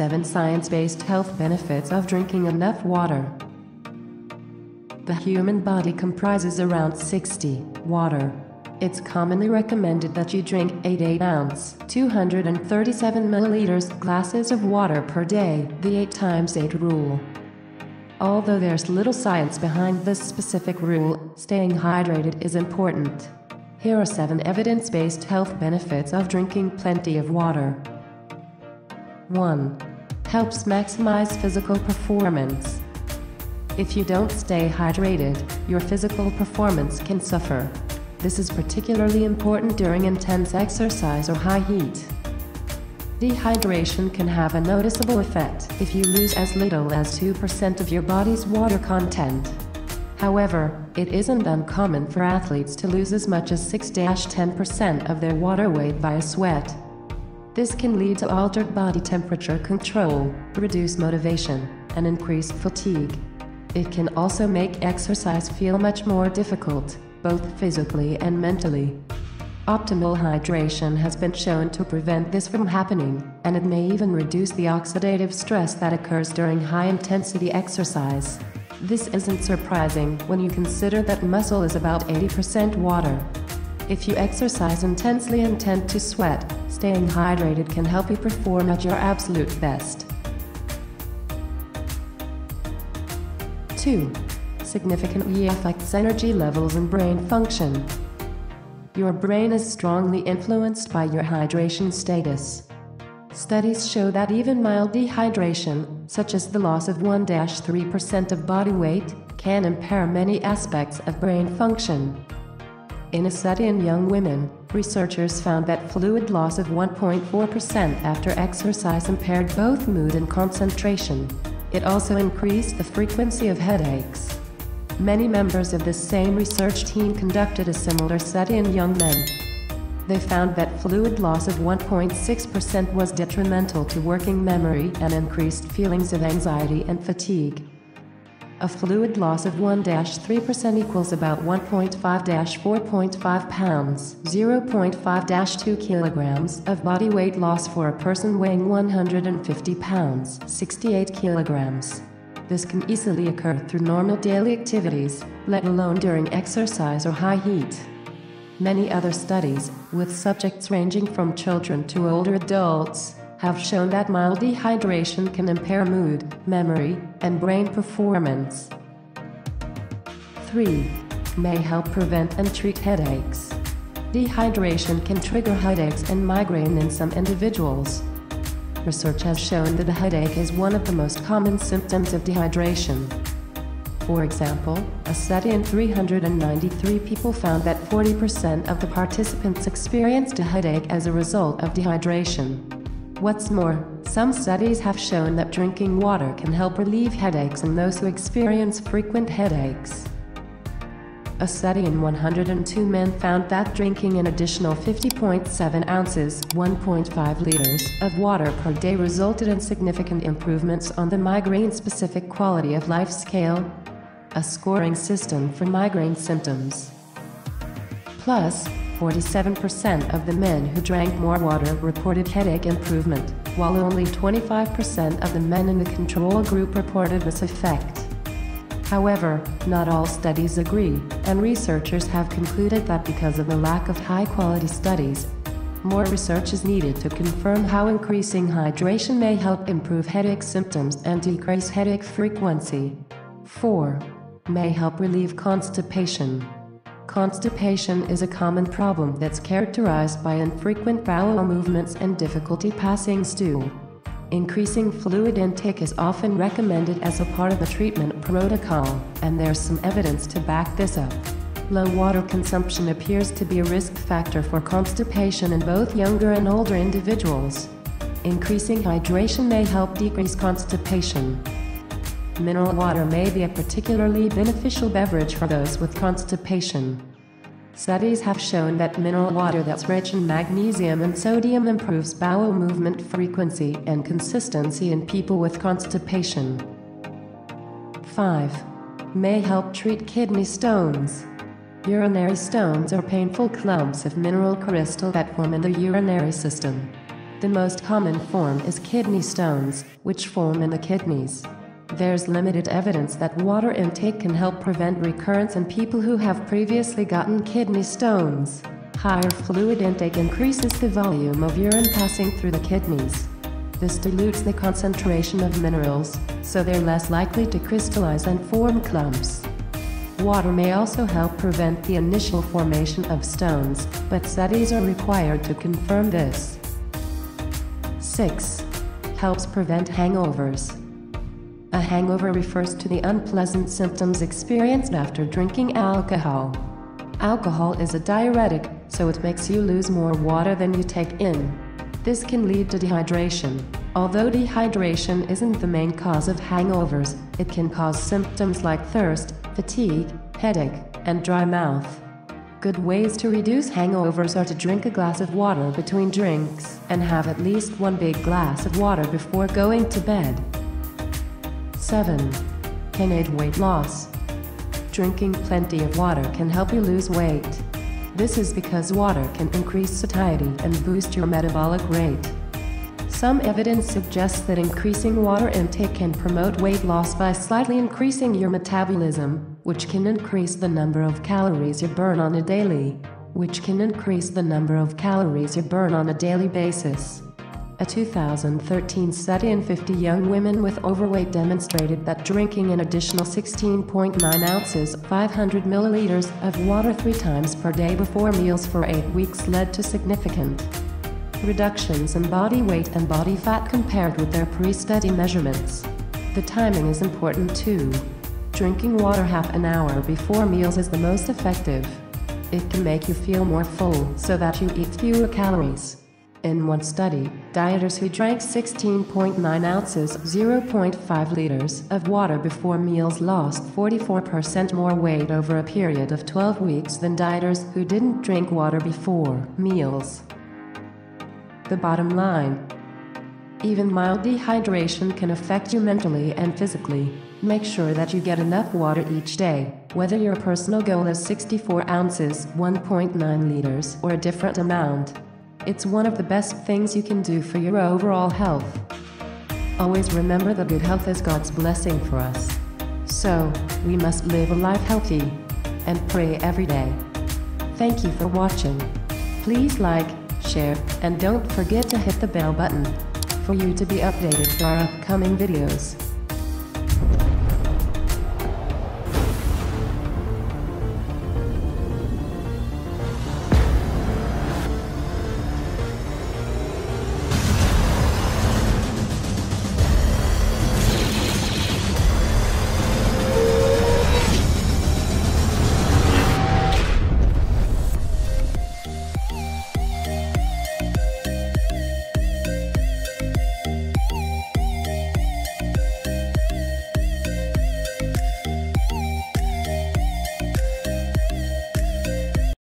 7 Science-based health benefits of drinking enough water. The human body comprises around 60% water. It's commonly recommended that you drink 8 8-ounce, 237 milliliters glasses of water per day, the 8 times 8 rule. Although there's little science behind this specific rule, staying hydrated is important. Here are 7 evidence-based health benefits of drinking plenty of water. 1. Helps maximize physical performance. If you don't stay hydrated, your physical performance can suffer. This is particularly important during intense exercise or high heat. Dehydration can have a noticeable effect if you lose as little as 2% of your body's water content. However, it isn't uncommon for athletes to lose as much as 6–10% of their water weight via sweat. This can lead to altered body temperature control, reduced motivation, and increased fatigue. It can also make exercise feel much more difficult, both physically and mentally. Optimal hydration has been shown to prevent this from happening, and it may even reduce the oxidative stress that occurs during high-intensity exercise. This isn't surprising when you consider that muscle is about 80% water. If you exercise intensely and tend to sweat, staying hydrated can help you perform at your absolute best. 2. Significantly affects energy levels and brain function. Your brain is strongly influenced by your hydration status. Studies show that even mild dehydration, such as the loss of 1–3% of body weight, can impair many aspects of brain function. In a study in young women, researchers found that fluid loss of 1.4% after exercise impaired both mood and concentration. It also increased the frequency of headaches. Many members of this same research team conducted a similar study in young men. They found that fluid loss of 1.6% was detrimental to working memory and increased feelings of anxiety and fatigue. A fluid loss of 1–3% equals about 1.5–4.5 pounds, 0.5–2 kilograms of body weight loss for a person weighing 150 pounds, 68 kilograms. This can easily occur through normal daily activities, let alone during exercise or high heat. Many other studies, with subjects ranging from children to older adults, have shown that mild dehydration can impair mood, memory, and brain performance. 3. May help prevent and treat headaches. Dehydration can trigger headaches and migraine in some individuals. Research has shown that a headache is one of the most common symptoms of dehydration. For example, a study in 393 people found that 40% of the participants experienced a headache as a result of dehydration. What's more, some studies have shown that drinking water can help relieve headaches in those who experience frequent headaches. A study in 102 men found that drinking an additional 50.7 ounces, 1.5 liters, of water per day resulted in significant improvements on the migraine-specific quality of life scale, a scoring system for migraine symptoms. Plus, 47% of the men who drank more water reported headache improvement, while only 25% of the men in the control group reported this effect. However, not all studies agree, and researchers have concluded that because of the lack of high-quality studies, more research is needed to confirm how increasing hydration may help improve headache symptoms and decrease headache frequency. 4. May help relieve constipation. Constipation is a common problem that's characterized by infrequent bowel movements and difficulty passing stool. Increasing fluid intake is often recommended as a part of a treatment protocol, and there's some evidence to back this up. Low water consumption appears to be a risk factor for constipation in both younger and older individuals. Increasing hydration may help decrease constipation. Mineral water may be a particularly beneficial beverage for those with constipation. Studies have shown that mineral water that's rich in magnesium and sodium improves bowel movement frequency and consistency in people with constipation. 5. May help treat kidney stones. Urinary stones are painful clumps of mineral crystal that form in the urinary system. The most common form is kidney stones, which form in the kidneys. There's limited evidence that water intake can help prevent recurrence in people who have previously gotten kidney stones. Higher fluid intake increases the volume of urine passing through the kidneys. This dilutes the concentration of minerals, so they're less likely to crystallize and form clumps. Water may also help prevent the initial formation of stones, but studies are required to confirm this. 6. Helps prevent hangovers. A hangover refers to the unpleasant symptoms experienced after drinking alcohol. Alcohol is a diuretic, so it makes you lose more water than you take in. This can lead to dehydration. Although dehydration isn't the main cause of hangovers, it can cause symptoms like thirst, fatigue, headache, and dry mouth. Good ways to reduce hangovers are to drink a glass of water between drinks and have at least one big glass of water before going to bed. 7. Can aid weight loss. Drinking plenty of water can help you lose weight. This is because water can increase satiety and boost your metabolic rate. Some evidence suggests that increasing water intake can promote weight loss by slightly increasing your metabolism, which can increase the number of calories you burn on a daily basis. A 2013 study in 50 young women with overweight demonstrated that drinking an additional 16.9 ounces, 500 milliliters, of water 3 times per day before meals for 8 weeks led to significant reductions in body weight and body fat compared with their pre-study measurements. The timing is important too. Drinking water half an hour before meals is the most effective. It can make you feel more full so that you eat fewer calories. In one study, dieters who drank 16.9 ounces, 0.5 liters of water before meals lost 44% more weight over a period of 12 weeks than dieters who didn't drink water before meals. The bottom line: even mild dehydration can affect you mentally and physically. Make sure that you get enough water each day, whether your personal goal is 64 ounces, 1.9 liters, or a different amount. It's one of the best things you can do for your overall health. Always remember that good health is God's blessing for us. So, we must live a life healthy and pray every day. Thank you for watching. Please like, share, and don't forget to hit the bell button for you to be updated for our upcoming videos.